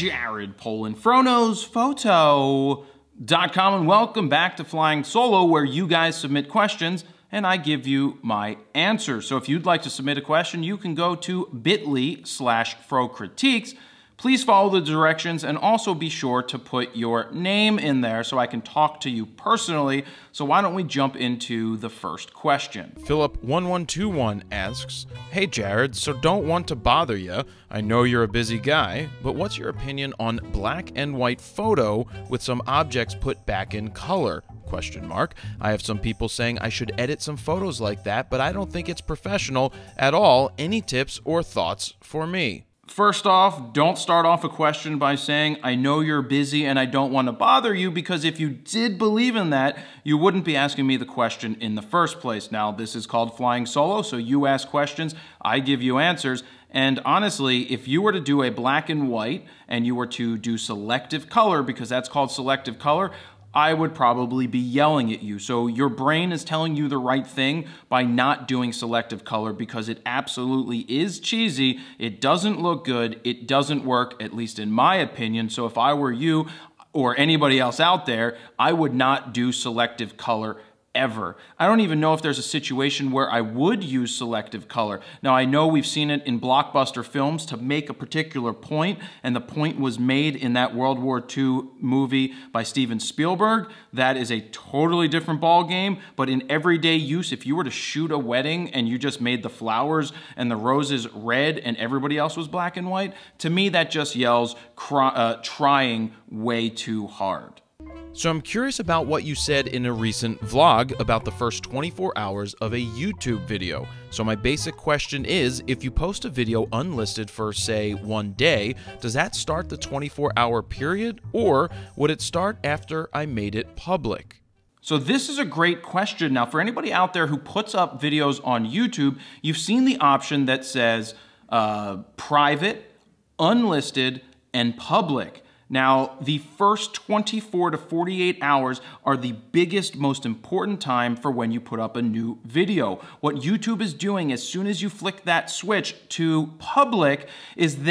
Jared Polin, FroKnowsPhoto.com, and welcome back to Flying Solo, where you guys submit questions and I give you my answer. So if you'd like to submit a question, you can go to bit.ly/FroCritiques. Please follow the directions and also be sure to put your name in there so I can talk to you personally. So why don't we jump into the first question. Philip1121 asks, "Hey Jared, so don't want to bother you. I know you're a busy guy, but what's your opinion on black and white photo with some objects put back in color? ? I have some people saying I should edit some photos like that, but I don't think it's professional at all. Any tips or thoughts for me?" First off, don't start off a question by saying, "I know you're busy and I don't want to bother you," because if you did believe in that, you wouldn't be asking me the question in the first place. Now, this is called Flying Solo, so you ask questions, I give you answers. And honestly, if you were to do a black and white and you were to do selective color, because that's called selective color, I would probably be yelling at you. So your brain is telling you the right thing by not doing selective color, because it absolutely is cheesy. It doesn't look good. It doesn't work, at least in my opinion. So if I were you or anybody else out there, I would not do selective color ever. I don't even know if there's a situation where I would use selective color. Now, I know we've seen it in blockbuster films to make a particular point, and the point was made in that World War II movie by Steven Spielberg. That is a totally different ball game, but in everyday use, if you were to shoot a wedding and you just made the flowers and the roses red and everybody else was black and white, to me that just yells trying way too hard. So I'm curious about what you said in a recent vlog about the first 24 hours of a YouTube video. So my basic question is, if you post a video unlisted for, say, one day, does that start the 24-hour period, or would it start after I made it public? So this is a great question. Now, for anybody out there who puts up videos on YouTube, you've seen the option that says private, unlisted, and public. Now, the first 24 to 48 hours are the biggest, most important time for when you put up a new video. What YouTube is doing as soon as you flick that switch to public is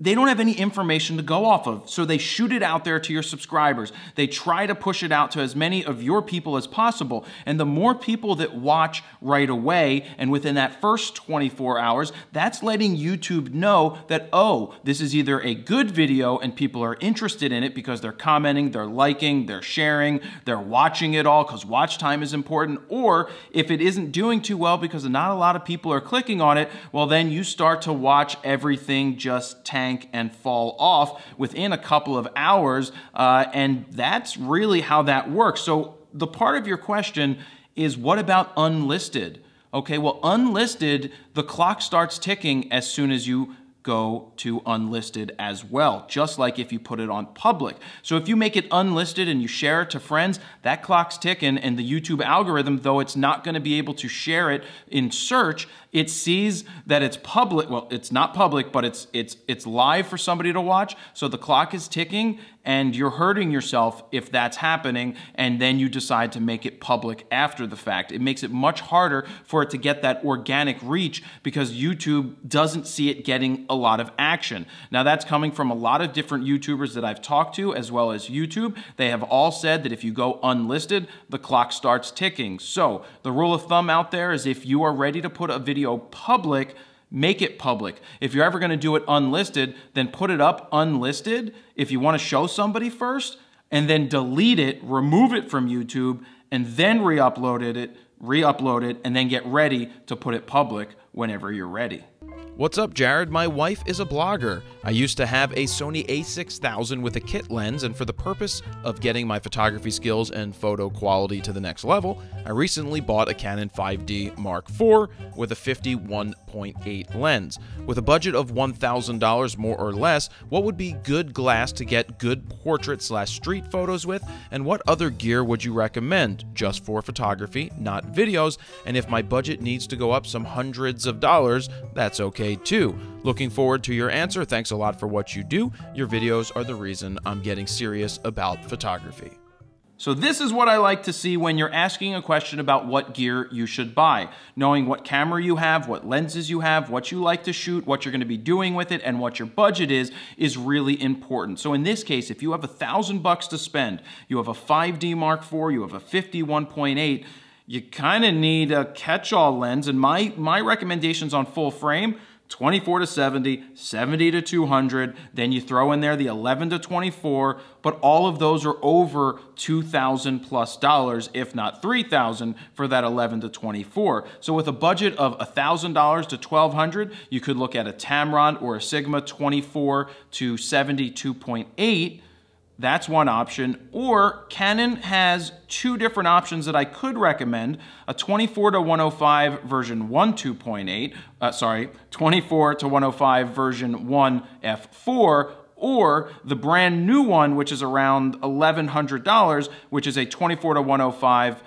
they don't have any information to go off of, so they shoot it out there to your subscribers. They try to push it out to as many of your people as possible, and the more people that watch right away and within that first 24 hours, that's letting YouTube know that, oh, this is either a good video and people are interested in it because they're commenting, they're liking, they're sharing, they're watching it all because watch time is important, or if it isn't doing too well because not a lot of people are clicking on it, well, then you start to watch everything just tank and fall off within a couple of hours, and that's really how that works. So the part of your question is, what about unlisted? Okay, well, unlisted, the clock starts ticking as soon as you go to unlisted as well, just like if you put it on public. So if you make it unlisted and you share it to friends, that clock's ticking, and the YouTube algorithm, though it's not going to be able to share it in search, it sees that it's public. Well, it's not public, but it's live for somebody to watch. So the clock is ticking, and you're hurting yourself if that's happening, and then you decide to make it public after the fact. It makes it much harder for it to get that organic reach because YouTube doesn't see it getting a lot of action. Now, that's coming from a lot of different YouTubers that I've talked to, as well as YouTube. They have all said that if you go unlisted, the clock starts ticking. So the rule of thumb out there is, if you are ready to put a video public, make it public. If you're ever going to do it unlisted, then put it up unlisted if you want to show somebody first, and then delete it, remove it from YouTube, and then re-upload it, and then get ready to put it public whenever you're ready. What's up, Jared? My wife is a blogger. I used to have a Sony A6000 with a kit lens, and for the purpose of getting my photography skills and photo quality to the next level, I recently bought a Canon 5D Mark IV with a 51.8 lens. With a budget of $1,000 more or less, what would be good glass to get good portrait/street photos with, and what other gear would you recommend, just for photography, not videos? And if my budget needs to go up some hundreds of dollars, that's okay too. Looking forward to your answer. Thanks a lot for what you do. Your videos are the reason I'm getting serious about photography. So this is what I like to see when you're asking a question about what gear you should buy. Knowing what camera you have, what lenses you have, what you like to shoot, what you're going to be doing with it, and what your budget is really important. So in this case, if you have $1,000 to spend, you have a 5D Mark IV, you have a 51.8, you kind of need a catch-all lens. And my recommendations on full frame, 24 to 70, 70 to 200, then you throw in there the 11 to 24, but all of those are over $2,000 plus, if not $3,000 for that 11 to 24. So with a budget of $1,000 to $1,200, you could look at a Tamron or a Sigma 24 to 72.8. That's one option. Or Canon has two different options that I could recommend, a 24 to 105 version 24 to 105 version 1 f4, or the brand new one, which is around $1,100, which is a 24 to 105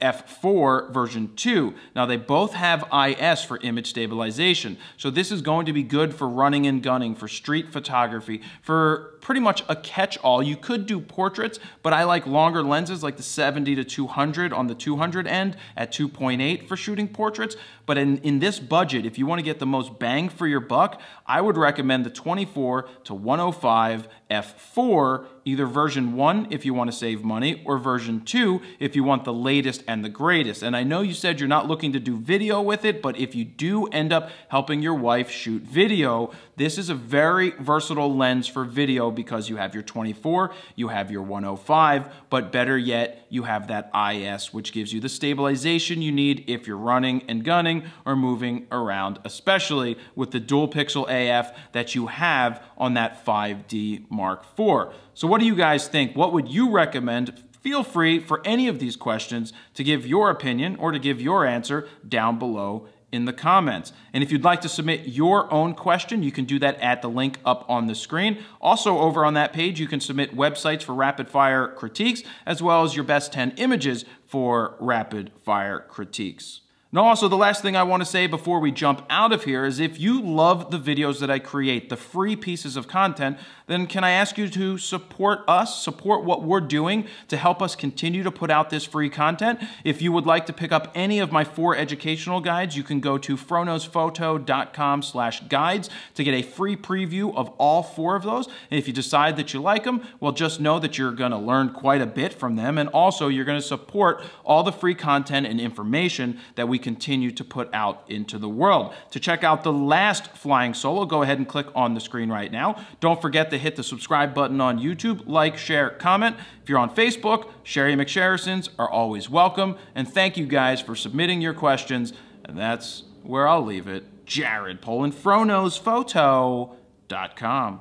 F4 version 2. Now they both have IS for image stabilization. So this is going to be good for running and gunning, for street photography, for pretty much a catch-all. You could do portraits, but I like longer lenses like the 70 to 200 on the 200 end at 2.8 for shooting portraits. But in this budget, if you want to get the most bang for your buck, I would recommend the 24 to 105 F4, either version 1 if you want to save money, or version 2 if you want the latest and the greatest. And I know you said you're not looking to do video with it, but if you do end up helping your wife shoot video, this is a very versatile lens for video because you have your 24, you have your 105, but better yet, you have that IS, which gives you the stabilization you need if you're running and gunning or moving around, especially with the dual pixel AF that you have on that 5D Mark IV. So what do you guys think? What would you recommend? Feel free for any of these questions to give your opinion or to give your answer down below in the comments. And if you'd like to submit your own question, you can do that at the link up on the screen. Also over on that page, you can submit websites for rapid fire critiques, as well as your best 10 images for rapid fire critiques. Now, also, the last thing I want to say before we jump out of here is if you love the videos that I create, the free pieces of content, then can I ask you to support us, support what we're doing to help us continue to put out this free content? If you would like to pick up any of my 4 educational guides, you can go to FroKnowsPhoto.com/guides to get a free preview of all 4 of those. And if you decide that you like them, well, just know that you're going to learn quite a bit from them. And also, you're going to support all the free content and information that we continue to put out into the world. To check out the last Flying Solo, go ahead and click on the screen right now. Don't forget to hit the subscribe button on YouTube, like, share, comment. If you're on Facebook, Sherry McSherrisons are always welcome. And thank you guys for submitting your questions. And that's where I'll leave it. Jared Polin, FroKnowsPhoto.com.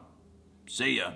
See ya.